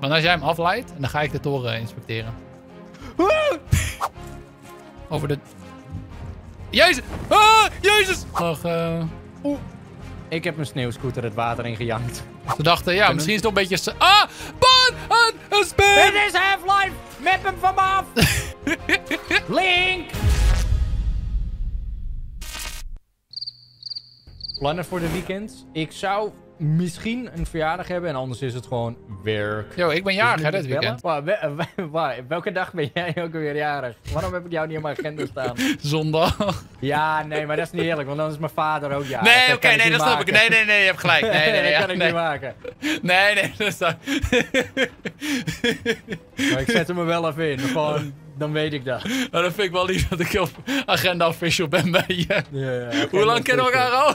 Want als jij hem afleidt, dan ga ik de toren inspecteren. Over de... Jezus! Ah, Jezus! Nog, Ik heb mijn sneeuwscooter het water ingejankt. Ze dachten, ja, misschien is het toch een beetje... Ah! Ban! Een spin! Dit is Half-Life! Map hem van me af! Link! Plannen voor de weekend. Ik zou misschien een verjaardag hebben en anders is het gewoon werk. Yo, ik ben jarig hè, dit weekend. Welke dag ben jij ook weer jarig? Waarom heb ik jou niet op mijn agenda staan? Zondag. Ja, nee, maar dat is niet eerlijk, want dan is mijn vader ook jarig. Nee, oké, nee, dat snap ik. Nee, je hebt gelijk. Nee, dat kan ik niet maken. Nee, dat is dat. Maar ik zet hem er wel even in, gewoon... Dan weet ik dat. Maar dan vind ik wel lief dat ik op agenda official ben bij je. Ja, hoe lang kennen we elkaar al?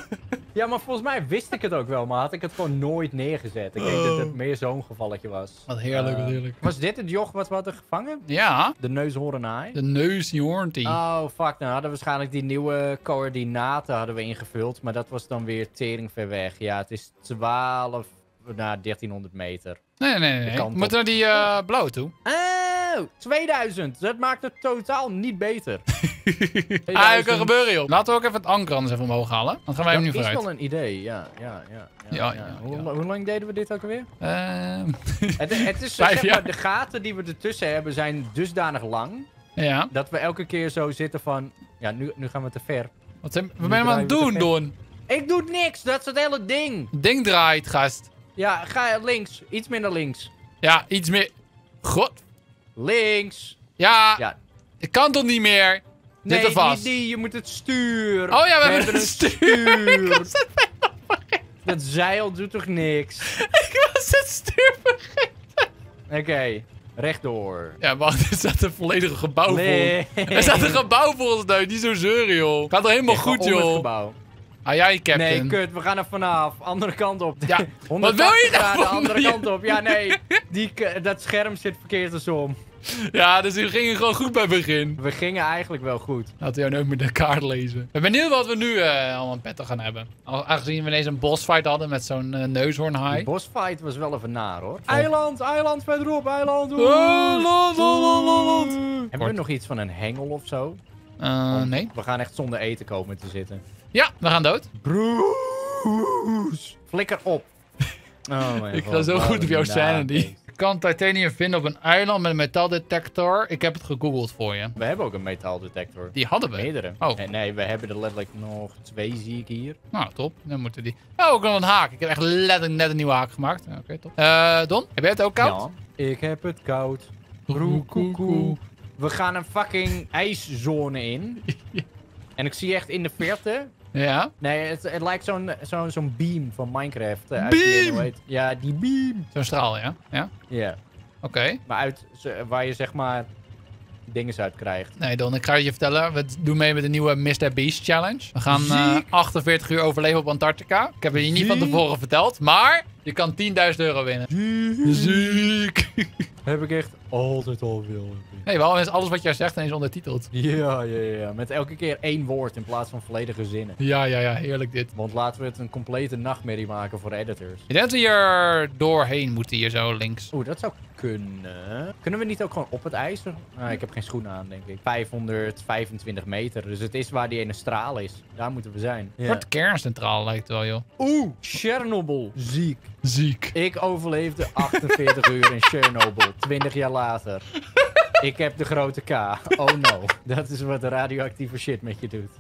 Ja, maar volgens mij wist ik het ook wel, maar had ik het gewoon nooit neergezet. Ik denk dat het meer zo'n gevalletje was. Wat heerlijk, wat heerlijk. Was dit het joch wat we hadden gevangen? Ja. De neushoornaai. De neushoorntie. Oh, fuck. Nou hadden we waarschijnlijk die nieuwe coördinaten hadden we ingevuld, maar dat was dan weer tering ver weg. Ja, het is 12 naar 1300 meter. Nee. Moet naar die blauwe toe. 2000. Dat maakt het totaal niet beter. Ah, dat kan gebeuren, joh. Laten we ook even het anker anders even omhoog halen. Dan gaan wij hem nu vooruit. Dat is wel een idee, ja. Hoe lang deden we dit ook alweer? Het is, zeg maar, de gaten die we ertussen hebben zijn dusdanig lang. Ja. Dat we elke keer zo zitten van... Ja, nu gaan we te ver. Wat zijn we ben je aan het doen, Don? Ik doe niks. Dat is het hele ding. Ding draait, gast. Ja, ga links. Iets minder links. Ja, iets meer... God... Links. Ja. Ik kan toch niet meer? Nee, zit er vast. Nee, je moet het stuur. Oh ja, we hebben een stuur. Ik was het helemaal vergeten. Dat zeil doet toch niks? Ik was het stuur vergeten. Oké, rechtdoor. Ja, wacht, er staat een volledige gebouw voor. Nee. Er staat een gebouw voor ons neus. Niet zo zeuren, joh. Gaat toch helemaal goed, joh. Ah, jij, captain. Nee, kut. We gaan er vanaf. Andere kant op. Ja. Wat wil je nou? De andere kant op. Ja, nee. Dat scherm zit verkeerd ersom. Ja, dus we gingen gewoon goed bij het begin. We gingen eigenlijk wel goed. Laten we jou ook met de kaart lezen. Ik ben benieuwd wat we nu allemaal een petten gaan hebben. Aangezien we ineens een bossfight hadden met zo'n neushoornhaai. De bossfight was wel even naar, hoor. Eiland, verderop, eiland. Hebben we nog iets van een hengel of zo? Nee. We gaan echt zonder eten komen te zitten. Ja, we gaan dood. Bruce, flikker op. Oh my ik ga zo goed op jouw sanity. Ik kan titanium vinden op een eiland met een metaaldetector. Ik heb het gegoogeld voor je. We hebben ook een metaaldetector. Die hadden we. Meerdere. Oh. Nee, we hebben er letterlijk nog 2, zie ik hier. Nou, top. Dan moeten die... Oh, ook nog een haak. Ik heb echt letterlijk net een nieuwe haak gemaakt. Oké, top. Don, heb jij het ook koud? Ja, ik heb het koud. Broekoekoe. We gaan een fucking ijszone in. En ik zie echt in de verte... Ja? Nee, het lijkt zo'n beam van Minecraft. Beam! Ja, die beam. Zo'n straal, ja? Ja. Oké. Maar waar je zeg maar dingen uit krijgt. Nee, Don, ik ga je vertellen. We doen mee met de nieuwe Mr. Beast Challenge. We gaan 48 uur overleven op Antarctica. Ik heb het je niet van tevoren verteld, maar je kan €10.000 winnen. Ziek! Heb ik echt altijd al willen. Nee, waarom is alles wat jij zegt ineens ondertiteld? Ja. Met elke keer 1 woord in plaats van volledige zinnen. Ja, heerlijk dit. Want laten we het een complete nachtmerrie maken voor editors. Ik denk dat we hier doorheen moeten, hier zo links. Oeh, dat zou kunnen. Kunnen we niet ook gewoon op het ijs? Ah, ik heb geen schoenen aan, denk ik. 525 meter, dus het is waar die ene straal is. Daar moeten we zijn. Ja. Wat kerncentraal lijkt wel, joh. Oeh, Chernobyl. Ziek. Ik overleefde 48 uur in Chernobyl, 20 jaar later. Ik heb de grote K. Oh no. Dat is wat de radioactieve shit met je doet.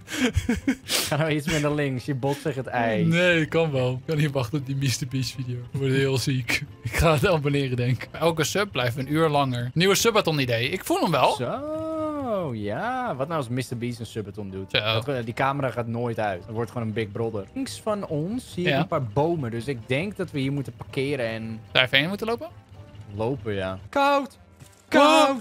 Ga nou iets meer naar links. Je bot zegt het ijs. Nee, kan wel. Ik kan niet wachten op die Mr. Beast video. Ik word heel ziek. Ik ga het abonneren, denk ik. Elke sub blijft een uur langer. Nieuwe subathon idee. Ik voel hem wel. Zo, ja. Wat nou als Mr. Beast een subathon doet? Die camera gaat nooit uit. Het wordt gewoon een Big Brother. Links van ons zie ik een paar bomen. Dus ik denk dat we hier moeten parkeren en... Daar even heen moeten lopen? Lopen, ja. Koud! Mijn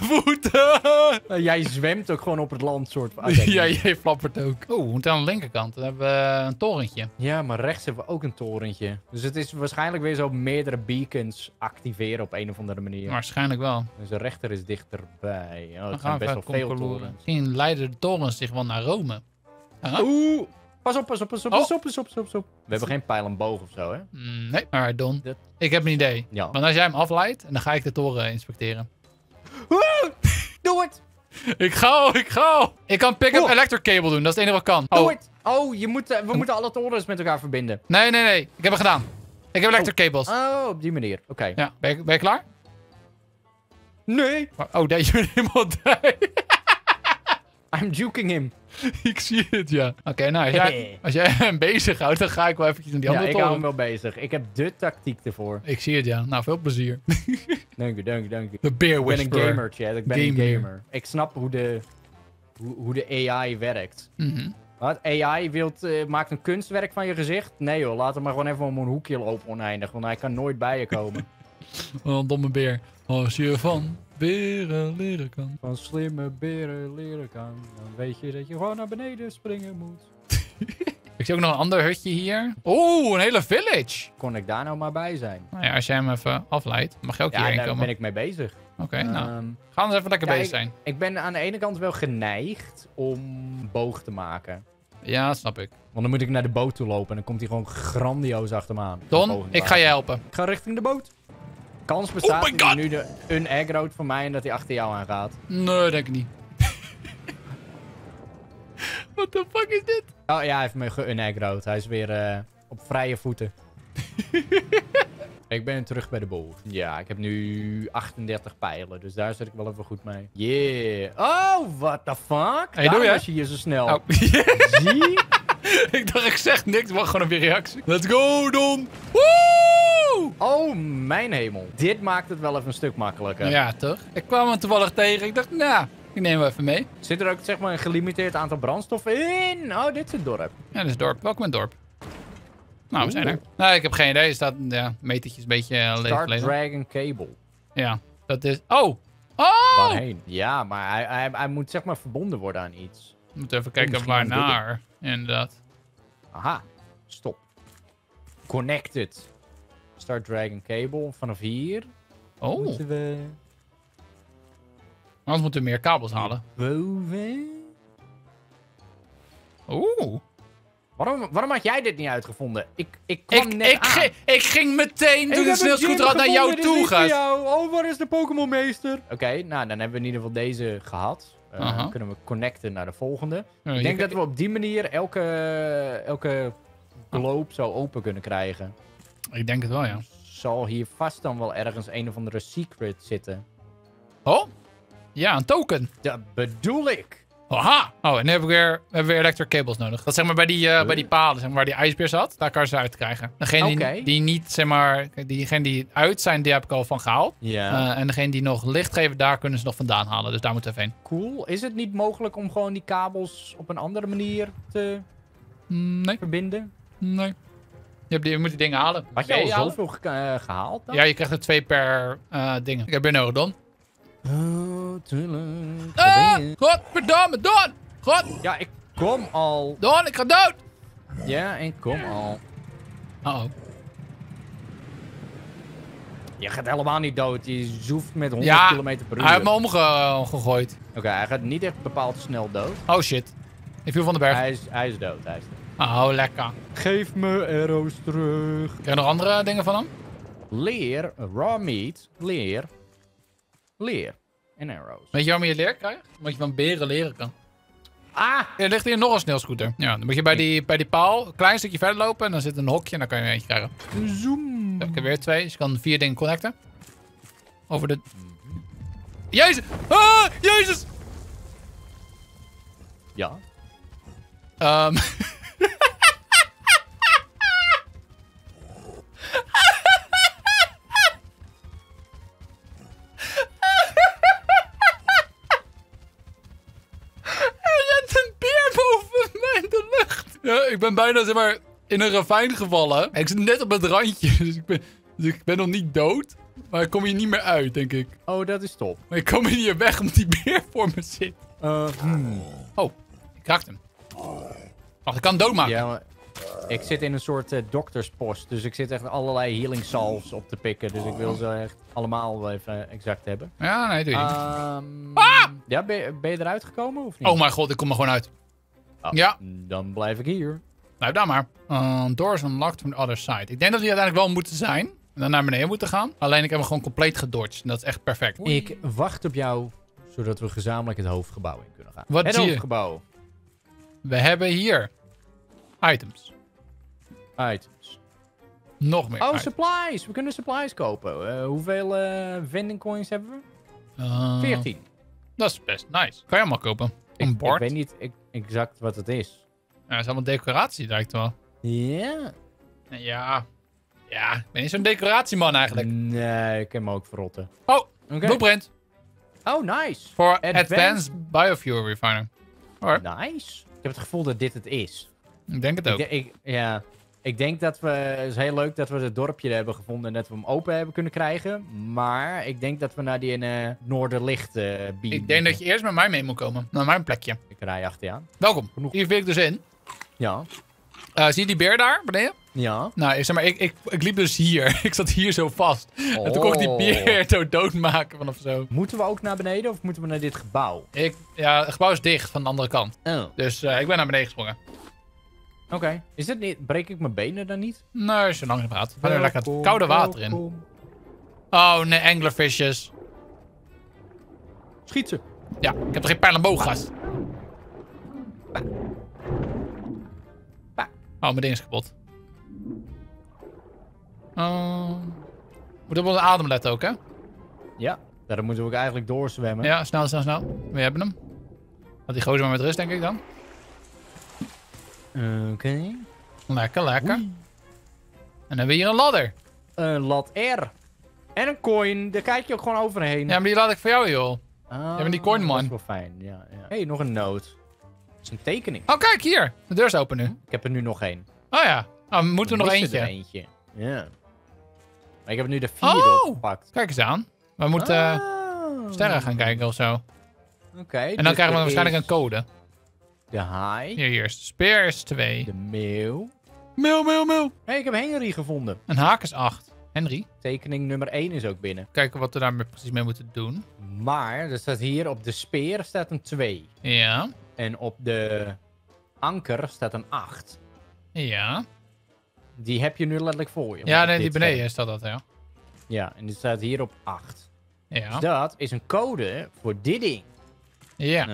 voeten! Jij zwemt ook gewoon op het land, soort van. Ja, jij flappert ook. Oh, we moeten aan de linkerkant. Dan hebben we een torentje. Ja, maar rechts hebben we ook een torentje. Dus het is waarschijnlijk weer zo meerdere beacons activeren op een of andere manier. Waarschijnlijk wel. Dus de rechter is dichterbij. Oh, dat zijn best wel veel torens. Misschien leiden de torens zich wel naar Rome. Huh? Oeh! Pas op. We hebben geen pijl omhoog of zo, hè? Nee, alright, Don. Ik heb een idee. Ja. Want als jij hem afleidt, dan ga ik de toren inspecteren. Doe het! Ik ga. Ik kan pick-up electric cable doen, dat is het enige wat ik kan. Doe het! Oh, we moeten alle torens met elkaar verbinden. Nee. Ik heb het gedaan. Ik heb electric cables. Oh, op die manier. Oké. Ja, ben je klaar? Nee. Oh, dat je helemaal I'm juking him. Ik zie het, ja. Oké, nou, als jij hem bezighoudt, dan ga ik wel eventjes naar die andere toren. Ja, ik hou hem wel bezig. Ik heb de tactiek ervoor. Ik zie het, ja. Nou, veel plezier. Dank u. De Bear Whisperer. Ik ben een gamer, Chad. Ik ben een gamer. Ik snap hoe de AI werkt. Wat? AI maakt een kunstwerk van je gezicht? Nee joh, laat hem maar gewoon even om een hoekje lopen oneindig, want hij kan nooit bij je komen. Wat een domme beer. Als je van beren leren kan. Van slimme beren leren kan. Dan weet je dat je gewoon naar beneden springen moet. Ik zie ook nog een ander hutje hier. Oeh, een hele village. Kon ik daar nou maar bij zijn? Nou ja, als jij hem even afleidt, mag je ook hierheen komen. Ja, daar ben ik mee bezig. Oké, nou. Gaan we eens even lekker bezig zijn. Ik ben aan de ene kant wel geneigd om een boog te maken. Ja, snap ik. Want dan moet ik naar de boot toe lopen en dan komt hij gewoon grandioos achter me aan. Don, ik ga je helpen. Ik ga richting de boot. Kans bestaat dat hij nu de un-aggroot van mij en dat hij achter jou aan gaat. Nee, denk ik niet. What the fuck is dit? Oh ja, hij heeft me ge-un-aggroot. Hij is weer op vrije voeten. Ik ben terug bij de boot. Ja, ik heb nu 38 pijlen, dus daar zit ik wel even goed mee. Yeah. Oh, what the fuck? Hey, doe je? Was je hier zo snel. Oh. Zie? Ik dacht, ik zeg niks. Wacht gewoon op je reactie. Let's go, Don. Woe! Oh, mijn hemel. Dit maakt het wel even een stuk makkelijker. Ja, toch? Ik kwam hem toevallig tegen. Ik dacht, nou, ik neem hem even mee. Zit er ook, zeg maar, een gelimiteerd aantal brandstoffen in? Oh, dit is het dorp. Ja, dit is het dorp. Welkom in het dorp. Nou, we zijn er. Nee, ik heb geen idee. Er staat metertjes een beetje leeg. Dragon Cable. Ja, dat is... Oh! Oh! Waarheen? Ja, maar hij moet zeg maar verbonden worden aan iets. We moeten even kijken waarnaar. Inderdaad. Aha. Stop. Connected. Start Dragon Cable. Vanaf hier. Oh. Moeten we... Anders moeten we meer kabels halen. Boven. Oeh. Waarom had jij dit niet uitgevonden? Ik kwam ik ging meteen toen de sneeuwscooter naar jou toe gaat. Oh, waar is de Pokémon meester? Oké, nou, dan hebben we in ieder geval deze gehad. Dan kunnen we connecten naar de volgende. Ik denk dat we op die manier elke globe zo open kunnen krijgen. Ik denk het wel, ja. Zal hier vast dan wel ergens een of andere secret zitten. Oh? Ja, een token. Dat bedoel ik. Aha! Oh, en nu hebben we weer electric cables nodig. Dat zeg maar bij die palen, zeg maar, waar die ijsbeer zat. Daar kan ze uit krijgen. Degene die niet, zeg maar... Degene die uit zijn, die heb ik al van gehaald. Ja. En degene die nog licht geven, daar kunnen ze nog vandaan halen. Dus daar moeten we even heen. Cool. Is het niet mogelijk om gewoon die kabels op een andere manier te verbinden? Nee. Je moet die dingen halen. Had je al zoveel gehaald dan? Ja, je krijgt er 2 per dingen. Ik heb je nodig, Don. Oh, tuurlijk. Ah! Godverdomme, Don! God! Ja, ik kom al. Don, ik ga dood! Ja, ik kom al. Uh-oh. Je gaat helemaal niet dood. Je zoeft met 100 kilometer per uur. Hij heeft me omgegooid. Oké, hij gaat niet echt bepaald snel dood. Oh shit. Ik viel van de berg. Hij is dood, hij is dood. Oh, lekker. Geef me arrows terug. Ken je nog andere dingen van hem? Leer, raw meat, leer en arrows. Weet je waarom je leer krijgt? Omdat je van beren leren kan. Ah! Er ligt hier nog een sneeuwscooter. Ja, dan moet je bij die paal een klein stukje verder lopen en dan zit een hokje en dan kan je er eentje krijgen. Zoom! Ik heb weer 2, dus je kan 4 dingen connecten. Over de... Jezus! Ah! Jezus! Ja? Ik ben bijna, zeg maar, in een ravijn gevallen. Ik zit net op het randje, dus ik ben nog niet dood. Maar ik kom hier niet meer uit, denk ik. Oh, dat is top. Maar ik kom hier weg omdat die beer voor me zit. Oh, ik raakte hem. Wacht, ik kan doodmaken. Ja, maar ik zit in een soort dokterspost, dus ik zit echt allerlei healing salves op te pikken. Dus ik wil ze echt allemaal even exact hebben. Ja, nee, doe je niet. Ah! Ja, ben je eruit gekomen of niet? Oh mijn god, ik kom er gewoon uit. Oh, ja. Dan blijf ik hier. Blijf daar maar. Doors unlocked from the other side. Ik denk dat we hier uiteindelijk wel moeten zijn. En dan naar beneden moeten gaan. Alleen ik heb hem gewoon compleet gedodged. En dat is echt perfect. Ik wacht op jou, zodat we gezamenlijk het hoofdgebouw in kunnen gaan. Wat zie je? Hoofdgebouw. We hebben hier items. Items. Nog meer. Oh, items. Supplies. We kunnen supplies kopen. Hoeveel vending coins hebben we? 14. Dat is best nice. Kan je allemaal kopen. Een bord. Ik weet niet exact wat het is. Ja, het is allemaal decoratie, lijkt het wel. Yeah. Ja. Ja. Ja, ik ben niet zo'n decoratieman eigenlijk. Nee, ik heb hem ook verrotten. Oh, okay. Blueprint. Oh, nice. Voor Advanced Biofuel Refiner. Alright. Nice. Ik heb het gevoel dat dit het is. Ik denk het ook. Ik denk dat we... Het is heel leuk dat we het dorpje hebben gevonden en dat we hem open hebben kunnen krijgen. Maar ik denk dat we naar die Noorderlicht bieden. Ik denk dat je eerst met mij mee moet komen. Naar mijn plekje. Ik rij achter je aan. Welkom. Genoeg. Hier viel ik dus in. Ja. Zie je die beer daar beneden? Ja. Nou, zeg maar, ik liep dus hier. Ik zat hier zo vast. Oh. En toen kon ik die beer zo doodmaken vanaf zo. Moeten we ook naar beneden of moeten we naar dit gebouw? Ja, het gebouw is dicht van de andere kant. Oh. Dus ik ben naar beneden gesprongen. Oké. Okay. Is dit niet... Breek ik mijn benen dan niet? Nee, zo lang niet praat. We gaan lekker het koude water in. Oh, nee, anglerfishes. Schiet ze. Ja, ik heb er geen pijl en boog, gast. Oh, mijn ding is kapot. Moeten we op onze adem letten ook, hè? Ja, daarom moeten we ook eigenlijk doorzwemmen. Ja, snel, snel, snel. We hebben hem. Laat die gozer maar met rust, denk ik dan. Oké. Okay. Lekker, lekker. Oei. En dan hebben we hier een ladder. Een lat R. En een coin, daar kijk je ook gewoon overheen. Ja, maar die laat ik voor jou, joh. Ja, maar die coin, man. Dat is wel fijn, ja. Hé, nog een noot. Dat is een tekening. Oh, kijk, hier. De deur is open nu. Ik heb er nu nog één. Oh ja. Nou, moeten we nog eentje. Ja. Maar ik heb nu de 4 opgepakt. Kijk eens aan. We moeten sterren gaan kijken of zo. Oké. Okay, en dan dus krijgen we waarschijnlijk een code. De haai. Hier is de speer is 2. De meeuw. Meeuw. Hé, ik heb Henry gevonden. Een haak is 8. Henry. Tekening nummer 1 is ook binnen. Kijken wat we daar precies mee moeten doen. Maar, er staat hier op de speer staat een 2. Ja. En op de anker staat een 8. Ja. Die heb je nu letterlijk voor je. Ja, nee, die beneden staat dat, ja. Ja, en die staat hier op 8. Ja. Dus dat is een code voor dit ding. Ja.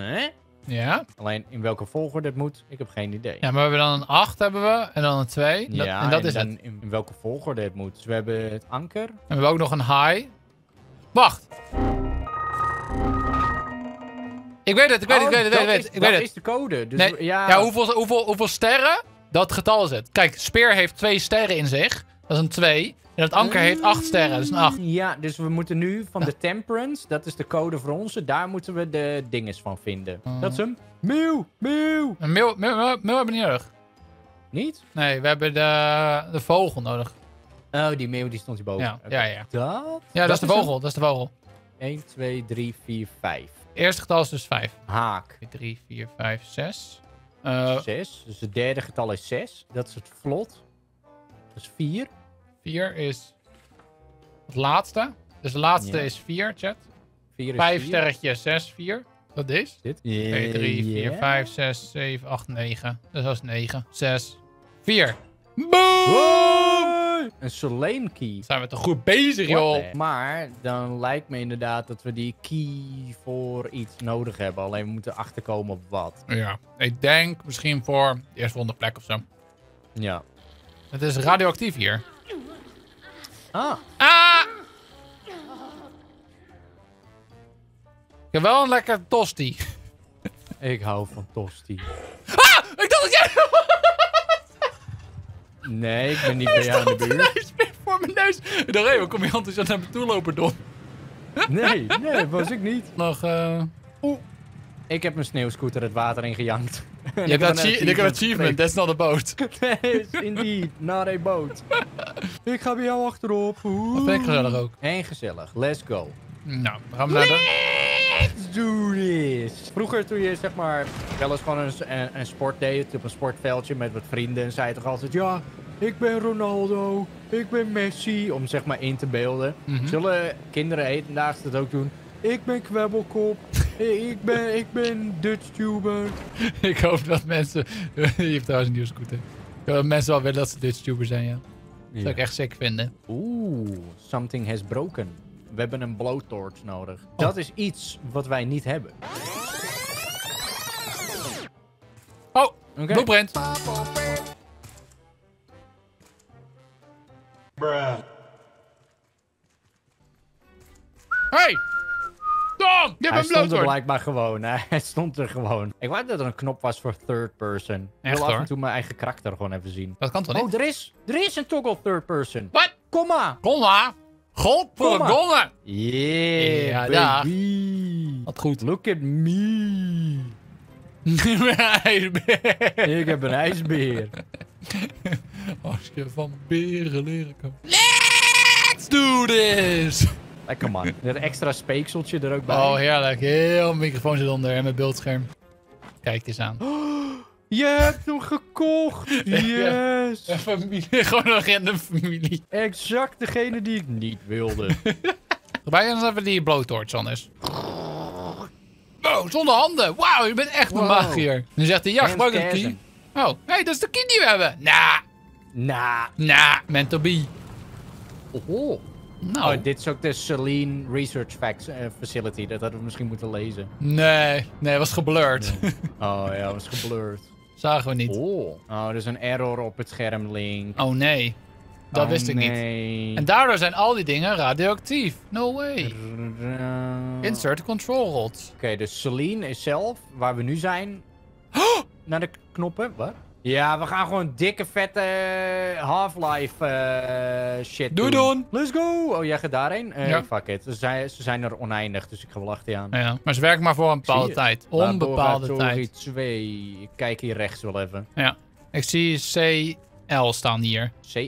Ja. Alleen in welke volgorde het moet, ik heb geen idee. Ja, maar we hebben dan een 8 hebben we, en dan een 2. Ja, en dat is het. In welke volgorde het moet. Dus we hebben het anker. En we hebben ook nog een haai. Wacht. Ik weet het. Dat is de code. Dus nee. Ja, hoeveel sterren? Dat getal is het. Kijk, speer heeft 2 sterren in zich. Dat is een 2. En het anker heeft 8 sterren. Dat is een 8. Ja, dus we moeten nu van de temperance. Dat is de code voor onze. Daar moeten we de dinges van vinden. Dat is hem. Meeuw. Een meeuw hebben we niet nodig. Niet? Nee, we hebben de vogel nodig. Oh, die meeuw die stond hierboven. Ja, okay. Dat? Ja, dat is de vogel. Dat is de vogel. 1, 2, 3, 4, 5. Eerste getal is dus 5. Haak. 3, 4, 5, 6. 6. Dus het derde getal is 6. Dat is het vlot. Dat is 4. 4 is het laatste. Dus de laatste is 4, chat. 5 sterretje, 6, 4. Dat is dit. 2, 3, 4, 5, 6, 7, 8, 9. Dus dat is 9. 6, 4. Boom! Wow! Een Celine key. Zijn we toch goed bezig, joh. Maar dan lijkt me inderdaad dat we die key voor iets nodig hebben. Alleen we moeten achterkomen op wat. Ja, ik denk misschien voor de eerstvolgende plek of zo. Ja. Het is radioactief hier. Ah! Ik heb wel een lekker tosti. Ik hou van tosti. Ah! Ik dacht dat jij... Nee, ik ben niet bij jou in de buurt. Hij stond voor mijn neus. Ik dacht, hé, kom je enthousiast naar me toe lopen, Don? Nee, dat was ik niet. Nog, Ik heb mijn sneeuwscooter het water ingejankt. Je hebt een achievement, that's not a boat. Nee, indeed, not a boat. Ik ga bij jou achterop. Dat vind ik gezellig ook. En gezellig, let's go. Nou, we gaan Let's do this! Vroeger toen je zeg maar wel eens van een sport deed op een sportveldje met wat vrienden en zei je toch altijd ja, ik ben Ronaldo, ik ben Messi, om zeg maar in te beelden. Zullen kinderen hedendaagse dat ook doen? Ik ben Kwebbelkop, ik ben DutchTuber. Ik hoop dat mensen... Je hebt trouwens een nieuwe scooter. Dat mensen wel willen dat ze DutchTuber zijn, ja. Dat zou ik echt sick vinden. Oeh, something has broken. We hebben een blowtorch nodig. Oh. Dat is iets wat wij niet hebben. Oh, okay. Blueprint. Bruh. Hey! Tom, je hebt een blowtorch! Hij stond er blijkbaar gewoon. Hij stond er gewoon. Ik wou dat er een knop was voor third person. Ik wil af en toe mijn eigen karakter gewoon even zien. Dat kan toch niet? Oh, er is een toggle third person. Wat? Komma. Komma? Godverdomme! Yeah, baby. Wat goed. Look at me. Ik heb een ijsbeer. Als je van beren leren kan. Let's do this! Lekker man. Er een extra speekseltje er ook bij. Oh, heerlijk. Heel microfoon zit onder en mijn beeldscherm. Kijk eens aan. Je hebt hem gekocht! Yes! Ja, familie. Gewoon nog in de familie. Exact degene die ik niet wilde. Gebruik eens even die blowtorch, anders. Wow, zonder handen. Wauw, je bent echt een magier. Nu zegt hij, ja, gebruik een key. Oh, hé, hey, dat is de key die we hebben. Nah, meant to be. Oh. Nou. Oh, dit is ook de Celine Research Facility. Dat hadden we misschien moeten lezen. Nee, was geblurred. Nee. Oh ja, was geblurred. Zagen we niet. Oh, er is een error op het scherm, Link. Oh nee. Dat wist ik niet. En daardoor zijn al die dingen radioactief. No way. Insert control rods. Oké, dus Celine is zelf, waar we nu zijn, naar de knoppen. Wat? Ja, we gaan gewoon dikke, vette Half-Life shit doen. Let's go! Oh, jij gaat daarheen? Ja. Fuck it. Ze zijn er oneindig, dus ik ga wel achter je aan. Ja, maar ze werken maar voor een bepaalde tijd. Onbepaalde tijd. 2. Ik kijk hier rechts wel even. Ja. Ik zie CL staan hier. CL?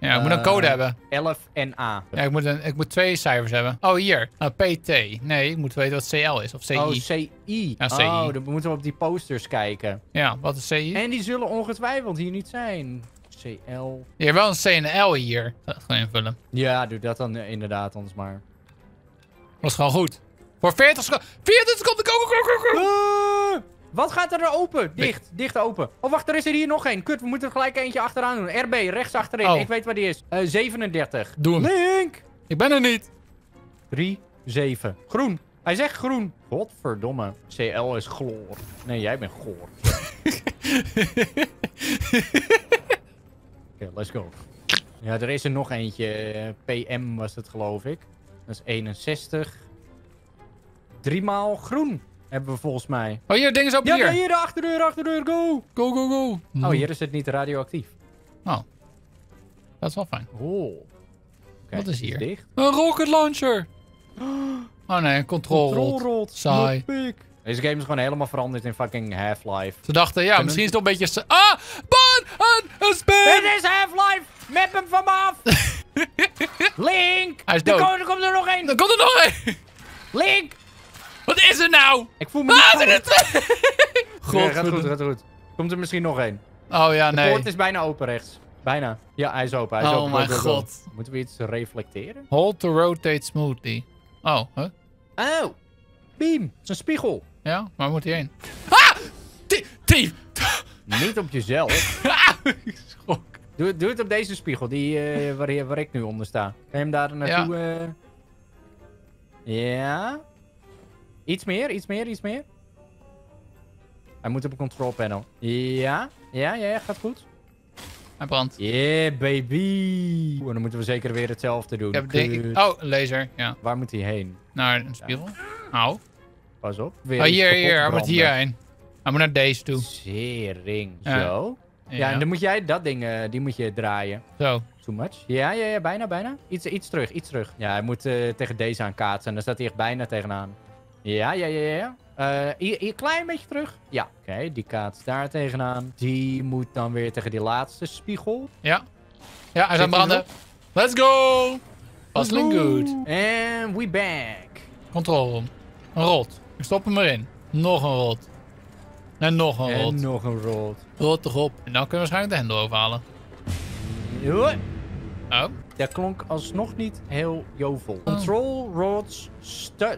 Ja, ik moet een code hebben. 11 en A. Ja, ik moet 2 cijfers hebben. Oh, hier. PT. Nee, ik moet weten wat CL is. Of CI. Oh, CI. Ja, CI. Oh, dan moeten we op die posters kijken. Ja, wat is CI? En die zullen ongetwijfeld hier niet zijn. CL. Je hebt wel een C en L hier. Dat gaan we invullen. Ja, doe dat dan inderdaad, anders maar. Dat is gewoon goed. Voor 40 seconden. 40 seconden. Wat gaat er open? Dicht open. Oh, wacht, er is er hier nog één. Kut, we moeten er gelijk eentje achteraan doen. RB, rechts achterin. Oh. Ik weet waar die is. 37. Doe hem. Link! Ik ben er niet. 3, 7. Groen. Hij zegt groen. Godverdomme. CL is chloor. Nee, jij bent goor. Oké, let's go. Ja, er is er nog eentje. PM was het, geloof ik. Dat is 61. 3 maal groen. Hebben we volgens mij. Oh, hier, ding is open hier. Ja, hier, de achterdeur, go. Go. Oh, hier is het niet radioactief. Oh. Dat is wel fijn. Oh. Kijk, wat is hier? Dicht. Een rocket launcher. Oh nee, een control rod. Saai. Deze game is gewoon helemaal veranderd in fucking Half-Life. Ze dachten, ja, misschien is het een beetje... Ah! Een spin! Dit is Half-Life! Map hem van me af! Link! Hij is dood. Er komt er nog één! Link! Wat is er nou? Ik voel me niet goed. Ja, gaat goed. Komt er misschien nog één. Oh ja, nee. De poort is bijna open rechts. Bijna. Ja, hij is open. Hij is open. Oh mijn god. Moeten we iets reflecteren? Hold to rotate smoothly. Oh, huh? Oh. Beam. Het is een spiegel. Ja, waar moet hij heen? Ah! Diep! Niet op jezelf. Schok. Doe het op deze spiegel, die, waar ik nu onder sta. Kan je hem daar naartoe... Ja. Ja. Iets meer. Hij moet op een control panel. Ja, gaat goed. Hij brandt. Yeah, baby. Oeh, dan moeten we zeker weer hetzelfde doen. Oh, laser, ja. Waar moet hij heen? Naar een spiegel. Au. Ja. Pas op. Weer hier. Hij moet hierheen. Hij moet naar deze toe. Zering. Zo. Ja, en dan moet jij dat ding, die moet je draaien. Zo. Too much. Ja, bijna. Iets terug. Ja, hij moet tegen deze aan kaatsen. Dan staat hij echt bijna tegenaan. Ja. Hier, klein beetje terug. Ja, oké, die kaats daar tegenaan. Die moet dan weer tegen die laatste spiegel. Ja, hij gaat branden. Let's go! Puzzling good. And we back. Control room. Een rot. Ik stop hem erin. Nog een rot. En nog een rot. En nog een rot. Rot erop. En dan kunnen we waarschijnlijk de hendel overhalen. Oh. Dat klonk alsnog niet heel jovel. Control rods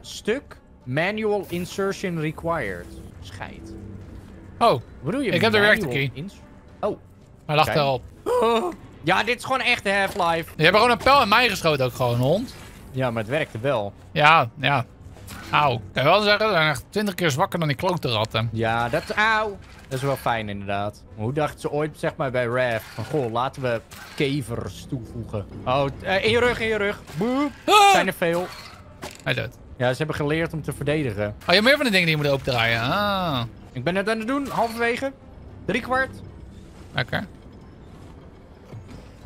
stuk. Manual insertion required. Scheid. Oh, wat bedoel je? Ik heb de werkte key. Oh. Maar lacht wel. Ja, dit is gewoon echt Half-Life. Je hebt gewoon een pijl in mij geschoten ook gewoon, hond. Ja, maar het werkte wel. Ja, ja. Auw. Kan je wel zeggen, ze zijn echt 20 keer zwakker dan die klote ratten. Ja, dat is auw. Dat is wel fijn inderdaad. Hoe dachten ze ooit, zeg maar, bij Raft? Van, goh, laten we kevers toevoegen. Oh, in je rug, in je rug. Boep. Ah. Zijn er veel. Hij dood. Ja, ze hebben geleerd om te verdedigen. Oh, je hebt meer van de dingen die je moet opdraaien. Ah. Ik ben het aan het doen, halverwege. 3/4. Oké.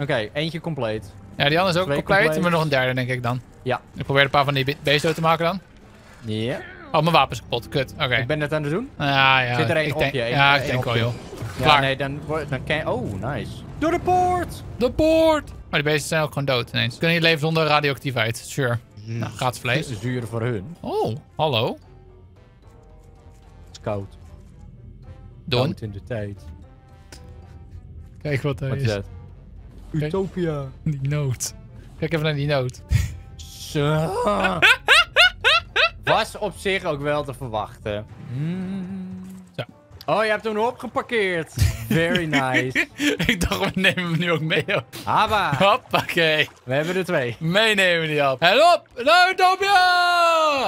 Oké, eentje compleet. Ja, die andere is ook compleet. Maar nog een derde, denk ik dan. Ja. Ik probeer een paar van die beesten dood te maken dan. Ja. Yeah. Oh, mijn wapen is kapot. Kut. Oké. Ik ben het aan het doen. Ah, ja. Zit er één op je? Ja, ik denk wel, joh. Klaar. Ja, nee, dan kan je... Oh, nice. Door de poort! De poort! Maar die beesten zijn ook gewoon dood ineens. Ze kunnen niet leven zonder radioactiviteit. Sure. Nou, gaat vlees. Het is zuur voor hun. Oh, hallo. Het is koud. Don. Koud in de tijd. Kijk wat er is. Dat? Utopia. Die noot. Kijk even naar die noot. Zo. Was op zich ook wel te verwachten. Zo. Oh, je hebt hem erop geparkeerd. Very nice. Ik dacht, we nemen hem nu ook mee op. Haba. Hoppakee. We hebben er twee. Meenemen die op. En op naar Utopia!